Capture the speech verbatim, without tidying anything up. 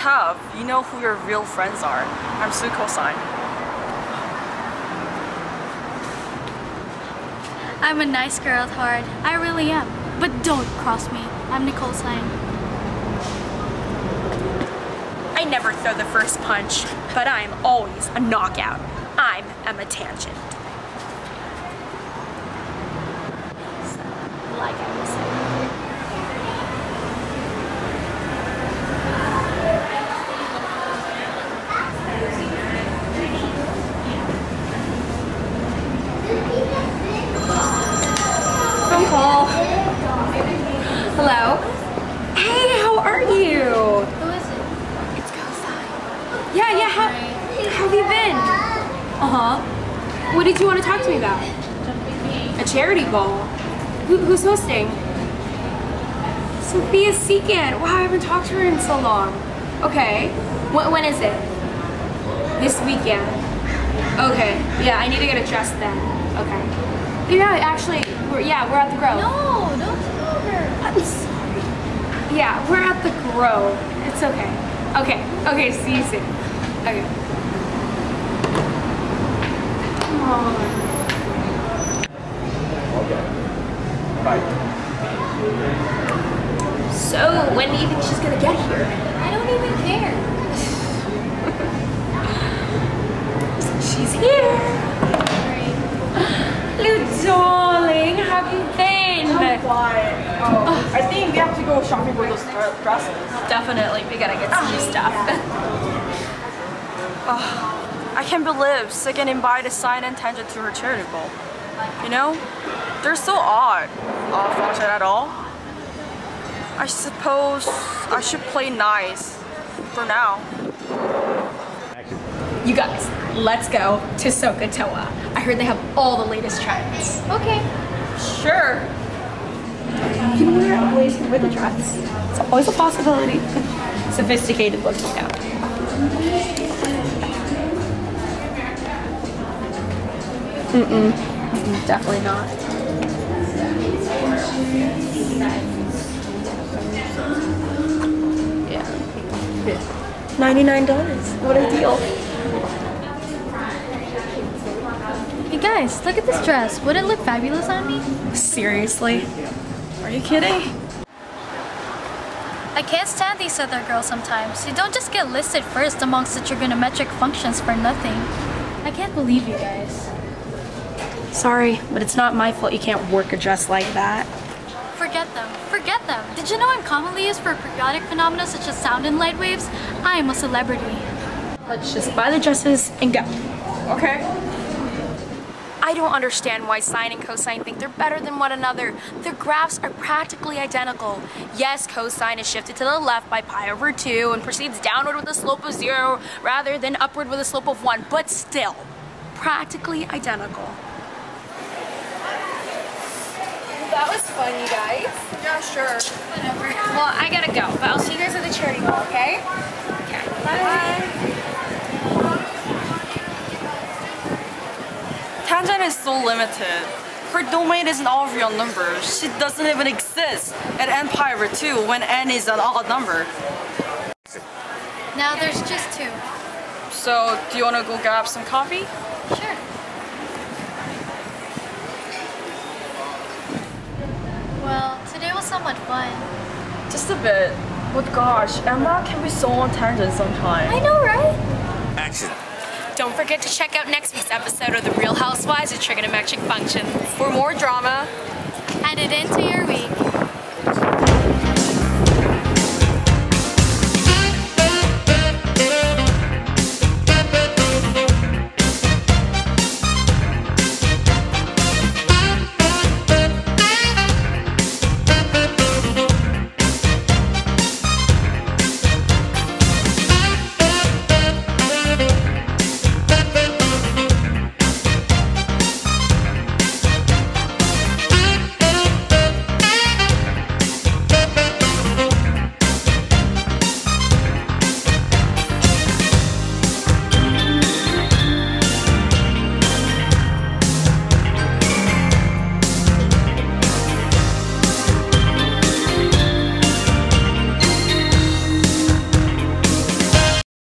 tough, you know who your real friends are. I'm Sue Kosan. I'm a nice girl at heart. I really am. But don't cross me. I'm Nicole Syme. I never throw the first punch, but I'm always a knockout. I'm Emma Tangent. Like I was saying. Phone call. Hello. Hey, how are you? Who is it? It's Kosan. Yeah, yeah. How, how have you been? Uh huh. What did you want to talk to me about? A charity ball. Who, who's hosting? Sophia Secan. Wow, I haven't talked to her in so long. Okay. When, when is it? This weekend. Okay. Yeah, I need to get a dress then. Okay. Yeah, actually, we're, yeah, we're at the Grove. No, don't come over. I'm sorry. Yeah, we're at the Grove. It's okay. Okay. Okay, see you soon. Okay. Aww. So, when do you think she's gonna get here? I don't even care. She's here. Hello, darling. How have you been? I'm quiet. Oh, oh. I think we have to go shopping for those dresses. Definitely. We gotta get some oh, new stuff. Yeah. Oh, I can't believe Secan invited Syme and Tangent to her charity ball. You know? They're so odd. Off function at all. I suppose I should play nice for now. You guys, let's go to Sokotoa. I heard they have all the latest trends. Okay. Sure. You know where I always wear the dress. It's always a possibility. Sophisticated look, you know. Mm-mm. Mm-mm. Definitely not. Yeah. yeah. ninety-nine dollars. What a deal. Hey guys, look at this dress. Would it look fabulous on me? Seriously? Are you kidding? I can't stand these other girls sometimes. You don't just get listed first amongst the trigonometric functions for nothing. I can't believe you guys. Sorry, but it's not my fault you can't work a dress like that. Forget them. Forget them. Did you know I'm commonly used for periodic phenomena such as sound and light waves? I am a celebrity. Let's just buy the dresses and go. Okay. I don't understand why sine and cosine think they're better than one another. Their graphs are practically identical. Yes, cosine is shifted to the left by pi over two and proceeds downward with a slope of zero rather than upward with a slope of one, but still, practically identical. That was fun, you guys. Yeah, sure. Whatever. Well, I gotta go, but I'll see you guys at the charity ball, okay? Okay. Bye. Bye. Tangent is so limited. Her domain isn't all real numbers. She doesn't even exist at n pi over two when n is an odd number. Now there's just two. So, do you want to go grab some coffee? Sure. Well, today was somewhat fun. Just a bit. But gosh, Emma can be so on tangent sometimes. I know, right? Action. Don't forget to check out next week's episode of The Real Housewives of Trigonometric Functions for more drama. Add it into your week.